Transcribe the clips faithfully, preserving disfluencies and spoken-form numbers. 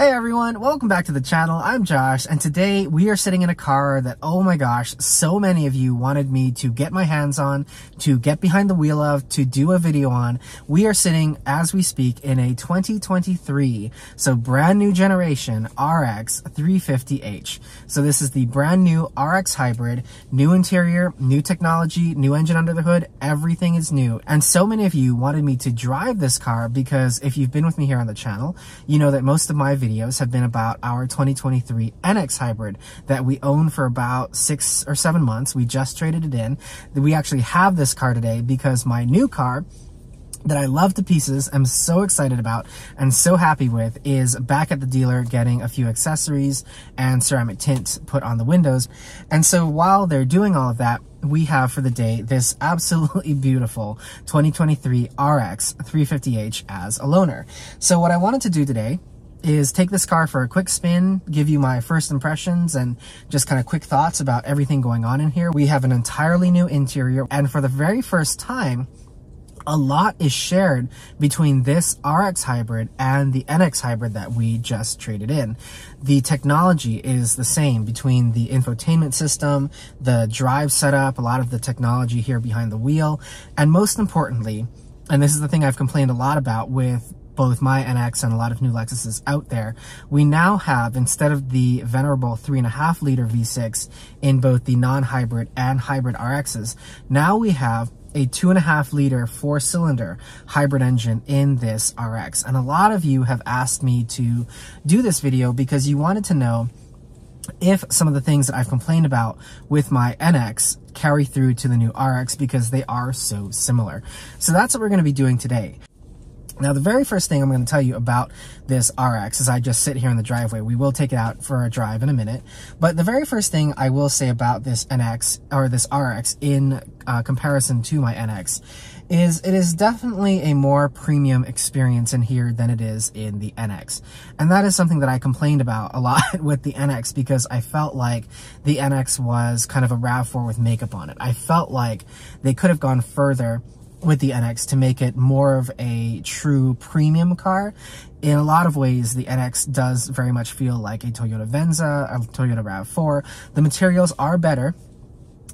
Hey everyone, welcome back to the channel. I'm Josh, and today we are sitting in a car that, oh my gosh, so many of you wanted me to get my hands on, to get behind the wheel of, to do a video on. We are sitting, as we speak, in a twenty twenty-three, so brand new generation, R X three fifty H. So this is the brand new R X hybrid, new interior, new technology, new engine under the hood, everything is new. And so many of you wanted me to drive this car because if you've been with me here on the channel, you know that most of my videos Videos have been about our twenty twenty-three N X Hybrid that we own for about six or seven months. We just traded it in. We actually have this car today because my new car that I love to pieces, I'm so excited about and so happy with, is back at the dealer getting a few accessories and ceramic tint put on the windows. And so while they're doing all of that, we have for the day this absolutely beautiful twenty twenty-three R X three fifty H as a loaner. So what I wanted to do today is take this car for a quick spin, give you my first impressions and just kind of quick thoughts about everything going on in here. We have an entirely new interior, and for the very first time, a lot is shared between this R X hybrid and the N X hybrid that we just traded in. The technology is the same between the infotainment system, the drive setup, a lot of the technology here behind the wheel, and most importantly, and this is the thing I've complained a lot about with both my N X and a lot of new Lexuses out there, we now have, instead of the venerable three and a half liter V six in both the non-hybrid and hybrid R Xs, now we have a two and a half liter four cylinder hybrid engine in this R X. And a lot of you have asked me to do this video because you wanted to know if some of the things that I've complained about with my N X carry through to the new R X because they are so similar. So that's what we're going to be doing today. Now, the very first thing I'm going to tell you about this R X is I just sit here in the driveway. We will take it out for a drive in a minute. But the very first thing I will say about this N X, or this R X in uh, comparison to my N X, is it is definitely a more premium experience in here than it is in the N X. And that is something that I complained about a lot with the N X because I felt like the N X was kind of a RAV four with makeup on it. I felt like they could have gone further with the N X to make it more of a true premium car. In a lot of ways, the N X does very much feel like a Toyota Venza, a Toyota RAV four. The materials are better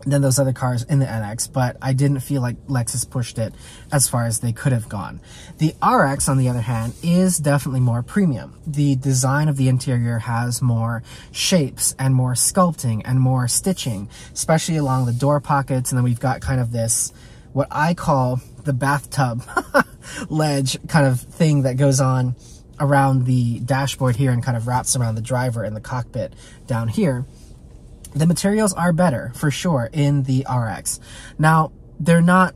than those other cars in the N X, but I didn't feel like Lexus pushed it as far as they could have gone. The R X, on the other hand, is definitely more premium. The design of the interior has more shapes and more sculpting and more stitching, especially along the door pockets, and then we've got kind of this, what I call the bathtub ledge kind of thing that goes on around the dashboard here and kind of wraps around the driver and the cockpit down here. The materials are better, for sure, in the R X. Now, they're not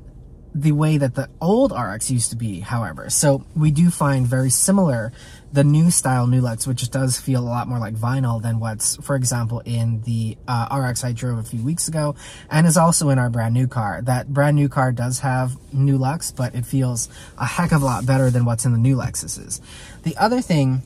the way that the old R X used to be, however. So we do find very similar the new style NuLuxe, which does feel a lot more like vinyl than what's, for example, in the uh, R X I drove a few weeks ago, and is also in our brand new car. That brand new car does have NuLuxe, but it feels a heck of a lot better than what's in the new Lexuses. The other thing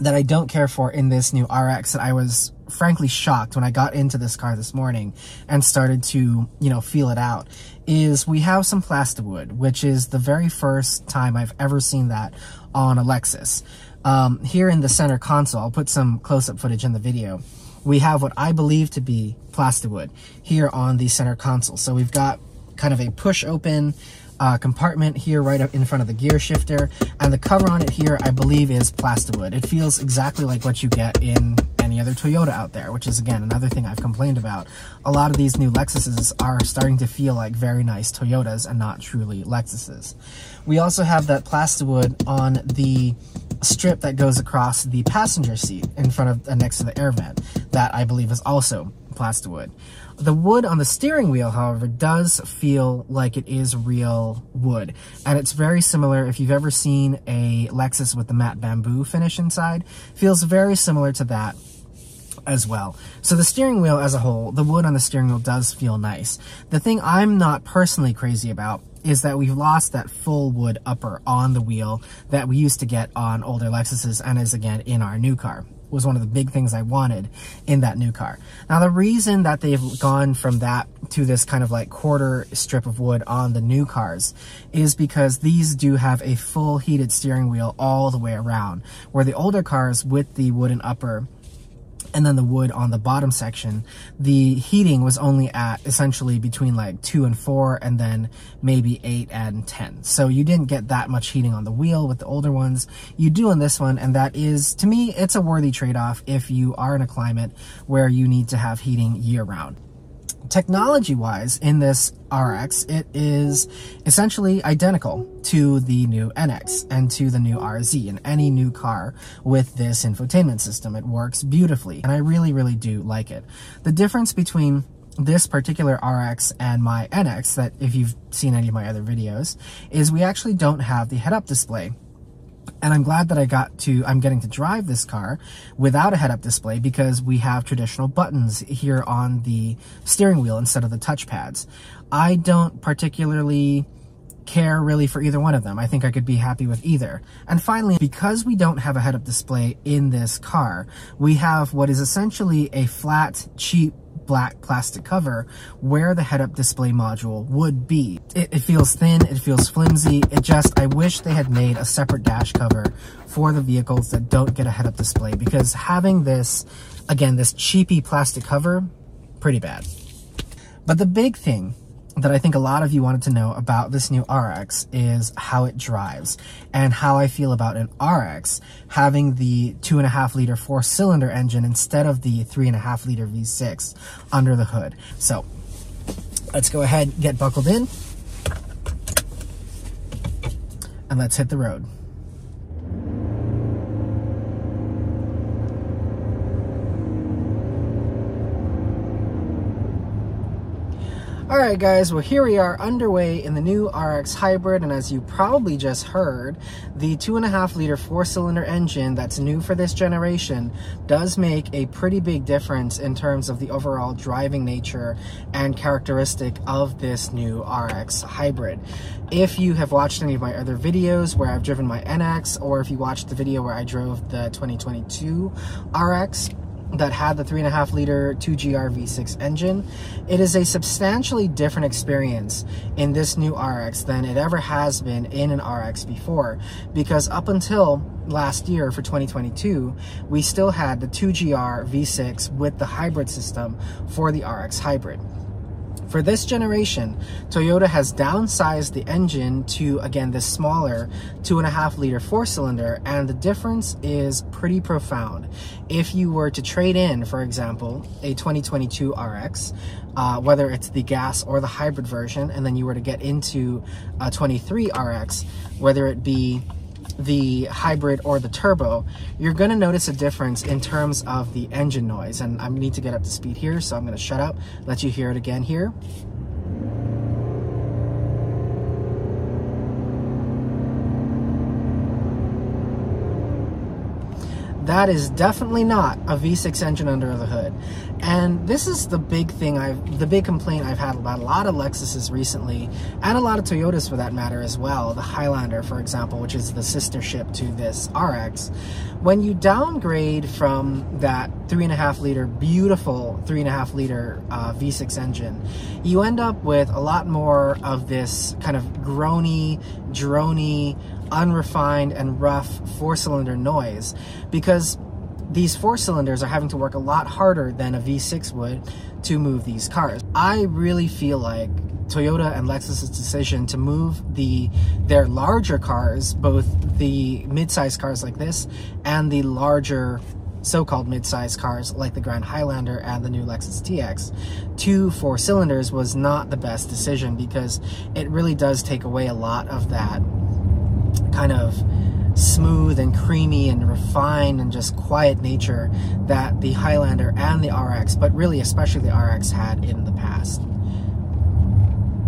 that I don't care for in this new R X that I was frankly shocked when I got into this car this morning and started to, you know, feel it out, is we have some plastiwood, which is the very first time I've ever seen that on a Lexus. Um, here in the center console, I'll put some close-up footage in the video, we have what I believe to be plastiwood here on the center console. So we've got kind of a push-open Uh, compartment here right up in front of the gear shifter, and the cover on it here I believe is plastiwood. It feels exactly like what you get in any other Toyota out there, which is again another thing I've complained about. A lot of these new Lexuses are starting to feel like very nice Toyotas and not truly Lexuses. We also have that plastiwood on the strip that goes across the passenger seat in front of and uh, next to the air vent that I believe is also plastiwood. The wood on the steering wheel, however, does feel like it is real wood, and it's very similar. If you've ever seen a Lexus with the matte bamboo finish inside, feels very similar to that as well. So the steering wheel as a whole, the wood on the steering wheel does feel nice. The thing I'm not personally crazy about is that we've lost that full wood upper on the wheel that we used to get on older Lexuses and is again in our new car. was one of the big things I wanted in that new car. Now, the reason that they've gone from that to this kind of like quarter strip of wood on the new cars is because these do have a full heated steering wheel all the way around, where the older cars with the wooden upper and then the wood on the bottom section, the heating was only at essentially between like two and four and then maybe eight and ten. So you didn't get that much heating on the wheel with the older ones. You do on this one, and that is, to me, it's a worthy trade-off if you are in a climate where you need to have heating year-round. Technology-wise, in this R X, it is essentially identical to the new N X and to the new R Z and any new car with this infotainment system. It works beautifully, and I really, really do like it. The difference between this particular R X and my N X, that if you've seen any of my other videos, is we actually don't have the head-up display. And I'm glad that I got to, I'm getting to drive this car without a head-up display, because we have traditional buttons here on the steering wheel instead of the touchpads. I don't particularly care really for either one of them. I think I could be happy with either. And finally, because we don't have a head-up display in this car, we have what is essentially a flat, cheap, black plastic cover where the head-up display module would be. It, it feels thin, it feels flimsy, it just, I wish they had made a separate dash cover for the vehicles that don't get a head-up display, because having this, again, this cheapy plastic cover, pretty bad. But the big thing that I think a lot of you wanted to know about this new R X is how it drives, and how I feel about an R X having the two and a half liter four cylinder engine instead of the three and a half liter V six under the hood. So let's go ahead and get buckled in and let's hit the road. Alright guys, well here we are underway in the new R X Hybrid, and as you probably just heard, the two point five liter four-cylinder engine that's new for this generation does make a pretty big difference in terms of the overall driving nature and characteristic of this new R X Hybrid. If you have watched any of my other videos where I've driven my N X, or if you watched the video where I drove the twenty twenty-two R X, that had the three point five liter two G R V six engine, it is a substantially different experience in this new R X than it ever has been in an R X before, because up until last year for twenty twenty-two, we still had the two G R V six with the hybrid system for the R X Hybrid. For this generation, Toyota has downsized the engine to, again, this smaller two point five liter four-cylinder, and the difference is pretty profound. If you were to trade in, for example, a twenty twenty-two R X, uh, whether it's the gas or the hybrid version, and then you were to get into a twenty-three R X, whether it be the hybrid or the turbo, you're going to notice a difference in terms of the engine noise. And I need to get up to speed here, so I'm going to shut up, let you hear it again here. That is definitely not a V six engine under the hood. And this is the big thing I've, the big complaint I've had about a lot of Lexuses recently, and a lot of Toyotas for that matter as well. The Highlander, for example, which is the sister ship to this R X. When you downgrade from that three and a half liter, beautiful three and a half liter uh, V six engine, you end up with a lot more of this kind of groany, droney, unrefined and rough four-cylinder noise, because these four-cylinders are having to work a lot harder than a V six would to move these cars. I really feel like Toyota and Lexus's decision to move the their larger cars, both the mid-sized cars like this and the larger so-called mid-size cars like the Grand Highlander and the new Lexus T X to four cylinders, was not the best decision, because it really does take away a lot of that kind of smooth and creamy and refined and just quiet nature that the Highlander and the R X, but really especially the R X, had in the past.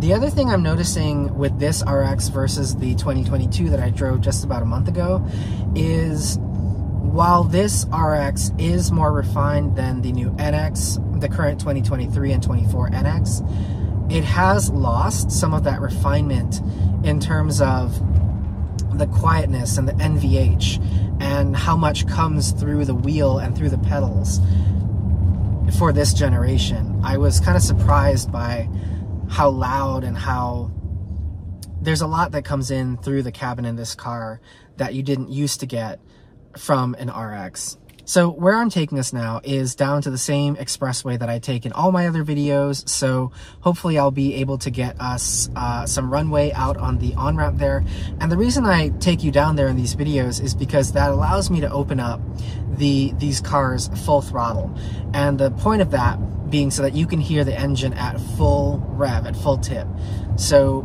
The other thing I'm noticing with this R X versus the twenty twenty-two that I drove just about a month ago is, while this R X is more refined than the new N X, the current twenty twenty-three and twenty-four N X, it has lost some of that refinement in terms of the quietness and the N V H and how much comes through the wheel and through the pedals for this generation. I was kind of surprised by how loud and how there's a lot that comes in through the cabin in this car that you didn't used to get from an R X. So where I'm taking us now is down to the same expressway that I take in all my other videos, so hopefully I'll be able to get us uh, some runway out on the on-ramp there. And the reason I take you down there in these videos is because that allows me to open up the these cars full throttle. And the point of that being so that you can hear the engine at full rev, at full tip. So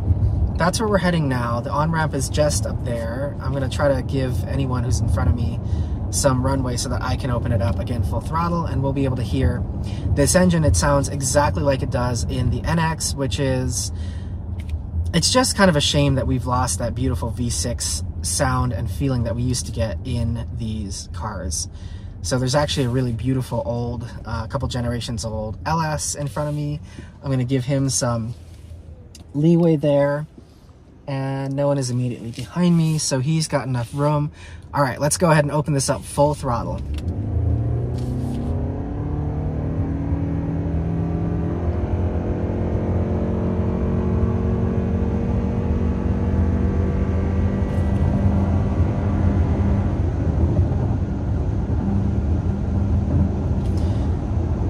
that's where we're heading now. The on-ramp is just up there. I'm going to try to give anyone who's in front of me some runway so that I can open it up again full throttle, and we'll be able to hear this engine. It sounds exactly like it does in the N X, which is, it's just kind of a shame that we've lost that beautiful V six sound and feeling that we used to get in these cars. So there's actually a really beautiful old, a uh, couple generations old L S in front of me. I'm going to give him some leeway there. And no one is immediately behind me, so he's got enough room. All right, let's go ahead and open this up full throttle.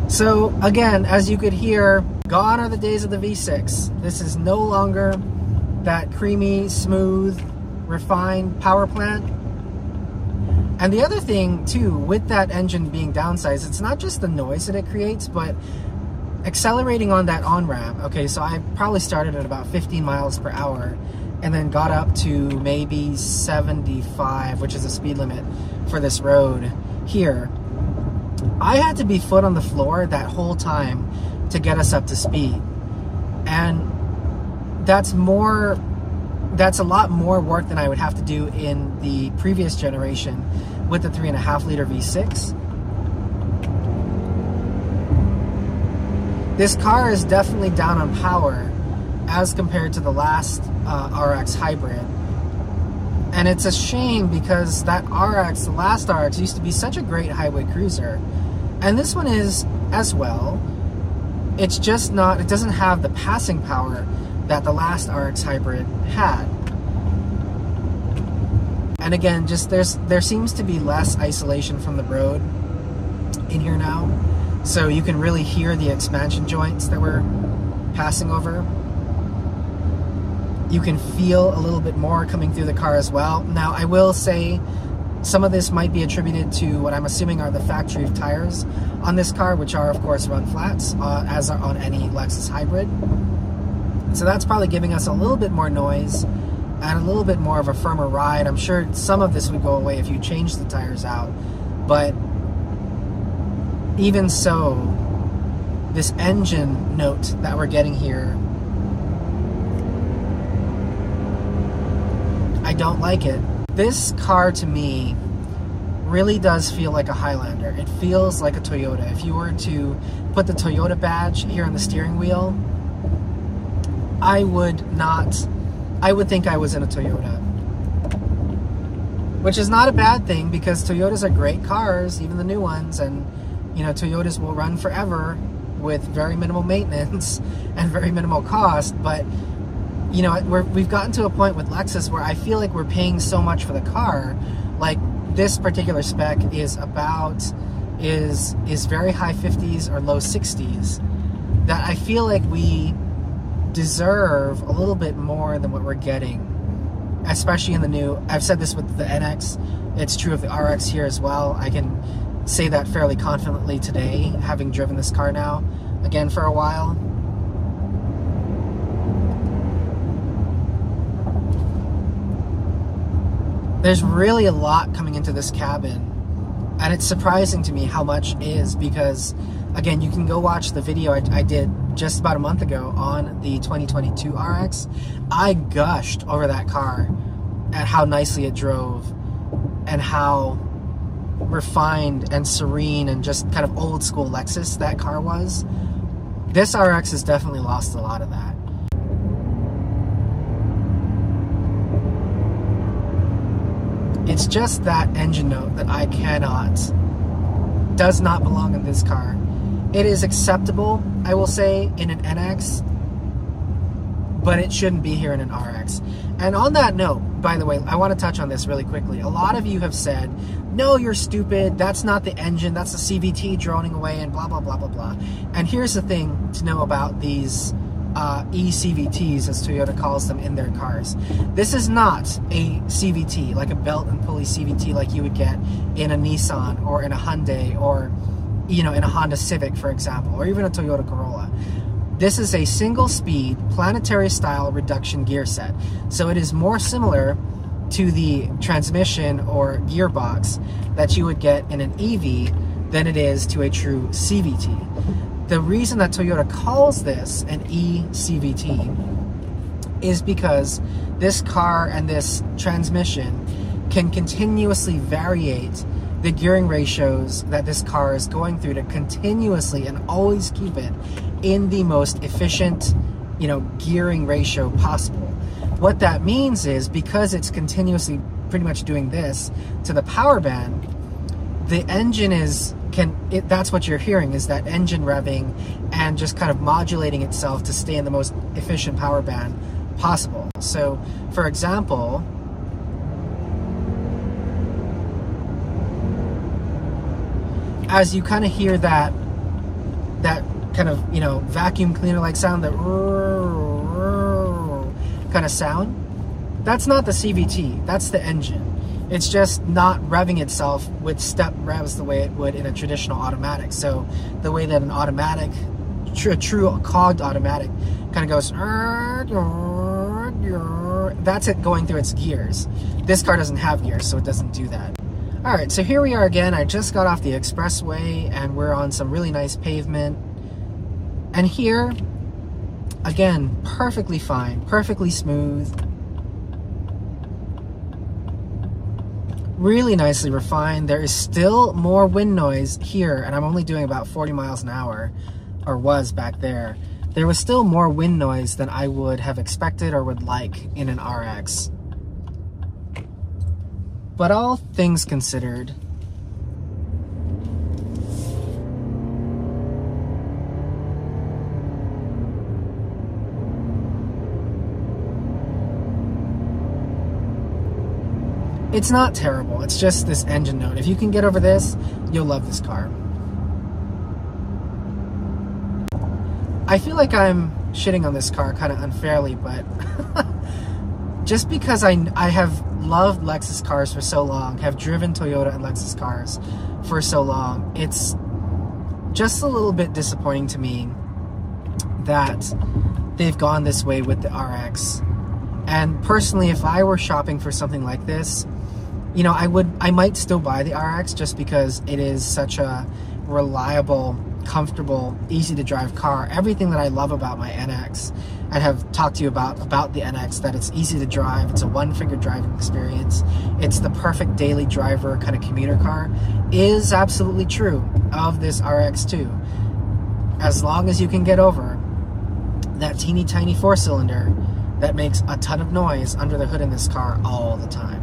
So again, as you could hear, gone are the days of the V six. This is no longer that creamy, smooth, refined power plant. And the other thing too, with that engine being downsized, it's not just the noise that it creates, but accelerating on that on-ramp. Okay, so I probably started at about fifteen miles per hour and then got up to maybe seventy-five, which is the speed limit for this road here. I had to be foot on the floor that whole time to get us up to speed. And that's more, that's a lot more work than I would have to do in the previous generation with the three and a half liter V six. This car is definitely down on power as compared to the last uh, R X hybrid. And it's a shame because that R X, the last R X, used to be such a great highway cruiser. And this one is as well. It's just not, it doesn't have the passing power that the last R X hybrid had. And again, just there's there seems to be less isolation from the road in here now, so you can really hear the expansion joints that we're passing over. You can feel a little bit more coming through the car as well. Now, I will say some of this might be attributed to what I'm assuming are the factory tires on this car, which are, of course, run flats, uh, as are on any Lexus hybrid. So that's probably giving us a little bit more noise and a little bit more of a firmer ride. I'm sure some of this would go away if you change the tires out, but even so, this engine note that we're getting here, I don't like it. This car to me really does feel like a Highlander. It feels like a Toyota. If you were to put the Toyota badge here on the steering wheel, I would not, I would think I was in a Toyota. Which is not a bad thing, because Toyotas are great cars, even the new ones, and, you know, Toyotas will run forever with very minimal maintenance and very minimal cost, but, you know, we're, we've gotten to a point with Lexus where I feel like we're paying so much for the car. Like, this particular spec is about, is, is very high fifties or low sixties, that I feel like we deserve a little bit more than what we're getting, especially in the new. I've said this with the N X, it's true of the R X here as well. I can say that fairly confidently today, having driven this car now again for a while. There's really a lot coming into this cabin, and it's surprising to me how much is, because again, you can go watch the video I, I did just about a month ago on the twenty twenty-two R X. I gushed over that car at how nicely it drove and how refined and serene and just kind of old school Lexus that car was. This R X has definitely lost a lot of that. It's just that engine note that I cannot, does not belong in this car. It is acceptable, I will say, in an N X, but it shouldn't be here in an R X. And on that note, by the way, I want to touch on this really quickly. A lot of you have said, no, you're stupid, that's not the engine, that's the C V T droning away and blah, blah, blah, blah, blah. And here's the thing to know about these uh, E C V Ts, as Toyota calls them, in their cars. This is not a C V T, like a belt and pulley C V T like you would get in a Nissan or in a Hyundai or, you know, in a Honda Civic, for example, or even a Toyota Corolla. This is a single-speed, planetary-style reduction gear set. So it is more similar to the transmission or gearbox that you would get in an E V than it is to a true C V T. The reason that Toyota calls this an E C V T is because this car and this transmission can continuously variate the gearing ratios that this car is going through to continuously and always keep it in the most efficient, you know, gearing ratio possible. What that means is, because it's continuously pretty much doing this to the power band, the engine is, can it, that's what you're hearing, is that engine revving and just kind of modulating itself to stay in the most efficient power band possible. So, for example, as you kind of hear that that kind of, you know, vacuum cleaner like sound, that kind of sound, that's not the C V T, that's the engine. It's just not revving itself with step revs the way it would in a traditional automatic. So the way that an automatic, true, true cogged automatic kind of goes, that's it going through its gears. This car doesn't have gears, so it doesn't do that. All right, so here we are again. I just got off the expressway and we're on some really nice pavement. And here, again, perfectly fine, perfectly smooth. Really nicely refined. There is still more wind noise here, and I'm only doing about forty miles an hour, or was back there. There was still more wind noise than I would have expected or would like in an R X. But all things considered, it's not terrible. It's just this engine note. If you can get over this, you'll love this car. I feel like I'm shitting on this car kind of unfairly, but just because I, I have loved Lexus cars for so long, have driven Toyota and Lexus cars for so long, it's just a little bit disappointing to me that they've gone this way with the R X. And personally, if I were shopping for something like this, you know, I would, I might still buy the R X just because it is such a reliable, comfortable, easy to drive car. Everything that I love about my N X, I have talked to you about about the N X, that it's easy to drive, it's a one-finger driving experience, it's the perfect daily driver kind of commuter car, is absolutely true of this R X too. As long as you can get over that teeny tiny four-cylinder that makes a ton of noise under the hood in this car all the time.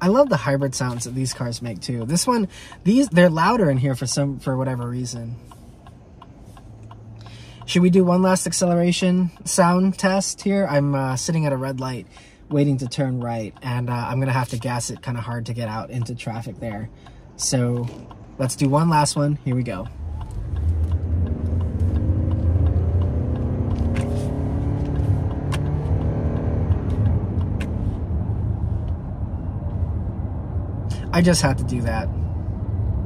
I love the hybrid sounds that these cars make too. This one, these they're louder in here for some for whatever reason. Should we do one last acceleration sound test here? I'm uh, sitting at a red light, waiting to turn right, and uh, I'm gonna have to gas it kind of hard to get out into traffic there. So let's do one last one. Here we go. I just had to do that.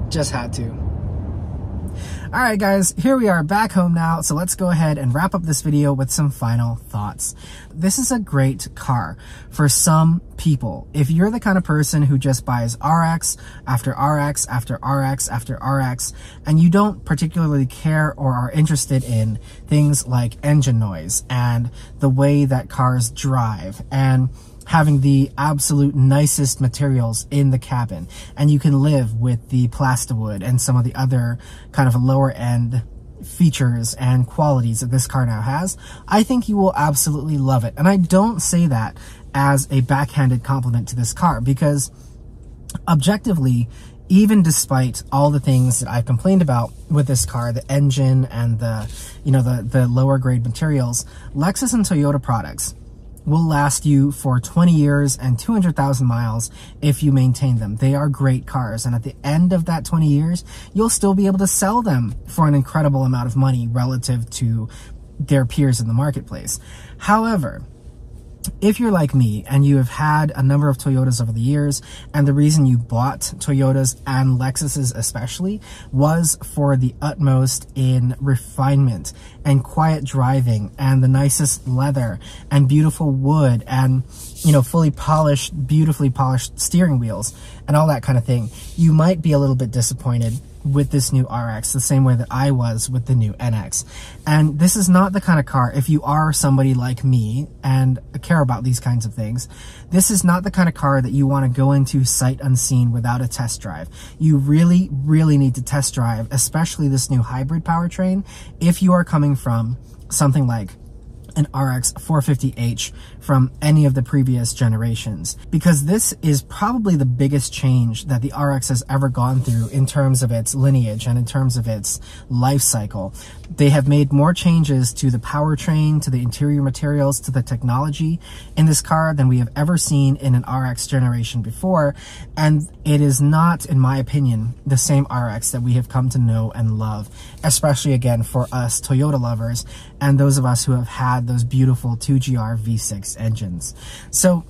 Just had to. All right, guys, here we are back home now. So let's go ahead and wrap up this video with some final thoughts. This is a great car for some people. If you're the kind of person who just buys R X after R X after R X after R X, and you don't particularly care or are interested in things like engine noise and the way that cars drive and having the absolute nicest materials in the cabin. And you can live with the plastiwood and some of the other kind of lower end features and qualities that this car now has. I think you will absolutely love it. And I don't say that as a backhanded compliment to this car, because objectively, even despite all the things that I've complained about with this car, the engine and the, you know, the, the lower grade materials, Lexus and Toyota products will last you for twenty years and two hundred thousand miles if you maintain them. They are great cars, and at the end of that twenty years, you'll still be able to sell them for an incredible amount of money relative to their peers in the marketplace. However, if you're like me and you have had a number of Toyotas over the years, and the reason you bought Toyotas and Lexuses especially was for the utmost in refinement and quiet driving and the nicest leather and beautiful wood and, you know, fully polished, beautifully polished steering wheels and all that kind of thing, you might be a little bit disappointed with this new R X, the same way that I was with the new N X. And this is not the kind of car, if you are somebody like me and care about these kinds of things, this is not the kind of car that you want to go into sight unseen without a test drive. You really, really need to test drive, especially this new hybrid powertrain, if you are coming from something like an R X four fifty H from any of the previous generations, because this is probably the biggest change that the R X has ever gone through in terms of its lineage and in terms of its life cycle. They have made more changes to the powertrain, to the interior materials, to the technology in this car than we have ever seen in an R X generation before, and it is not, in my opinion, the same R X that we have come to know and love, especially again for us Toyota lovers and those of us who have had those beautiful two G R V six engines. So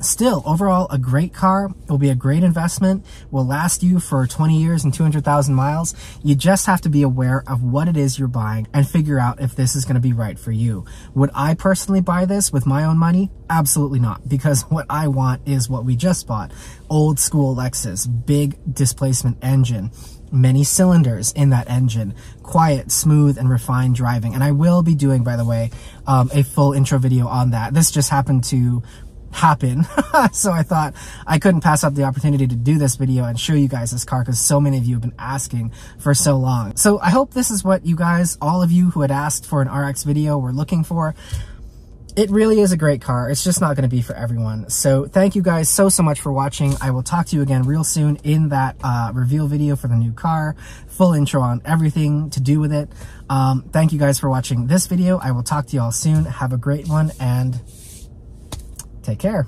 still, overall, a great car. It will be a great investment, will last you for twenty years and two hundred thousand miles. You just have to be aware of what it is you're buying and figure out if this is going to be right for you. Would I personally buy this with my own money? Absolutely not, because what I want is what we just bought. Old school Lexus, big displacement engine, many cylinders in that engine, quiet, smooth, and refined driving. And I will be doing, by the way, um, a full intro video on that. This just happened to happen, so I thought I couldn't pass up the opportunity to do this video and show you guys this car, because so many of you have been asking for so long. So I hope this is what you guys, all of you who had asked for an R X video, were looking for. It really is a great car. It's just not going to be for everyone. So thank you guys so, so much for watching. I will talk to you again real soon in that uh, reveal video for the new car, full intro on everything to do with it. Um, thank you guys for watching this video. I will talk to you all soon. Have a great one, and take care.